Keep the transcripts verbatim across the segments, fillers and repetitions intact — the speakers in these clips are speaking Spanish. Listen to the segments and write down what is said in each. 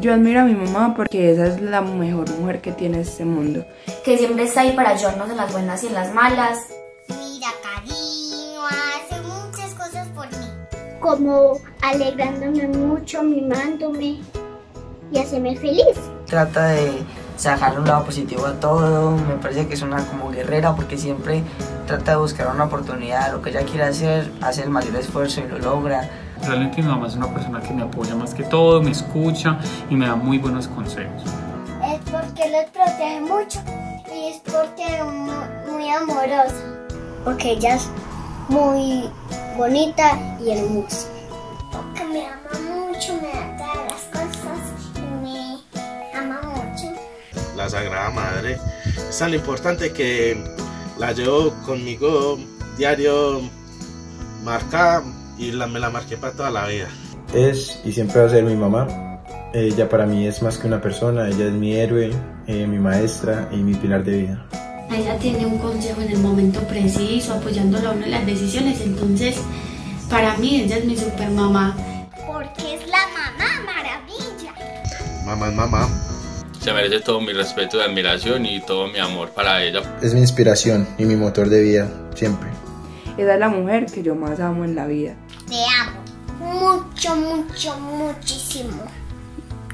Yo admiro a mi mamá porque esa es la mejor mujer que tiene este mundo. Que siempre está ahí para ayudarnos en las buenas y en las malas. Mira, cariño, hace muchas cosas por mí. Como alegrándome mucho, mimándome y hacerme feliz. Trata de sacar un lado positivo a todo. Me parece que es una como guerrera porque siempre trata de buscar una oportunidad. Lo que ella quiere hacer, hace el mayor esfuerzo y lo logra. Realmente mi mamá es una persona que me apoya más que todo, me escucha y me da muy buenos consejos. Es porque los protege mucho y es porque es muy amorosa. Porque ella es muy bonita y hermosa. Porque me ama mucho, me da todas las cosas y me ama mucho. La Sagrada Madre es tan importante que la llevo conmigo diario marcada. Y la, me la marqué para toda la vida. Es y siempre va a ser mi mamá. Ella para mí es más que una persona, ella es mi héroe, eh, mi maestra y mi pilar de vida. Ella tiene un consejo en el momento preciso, apoyándola a uno en las decisiones, entonces para mí ella es mi super mamá. Porque es la mamá maravilla. Mamá es mamá. Se merece todo mi respeto y admiración y todo mi amor para ella. Es mi inspiración y mi motor de vida, siempre. Esa es la mujer que yo más amo en la vida. Te amo. Mucho, mucho, muchísimo.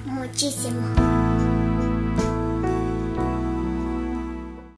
Muchísimo.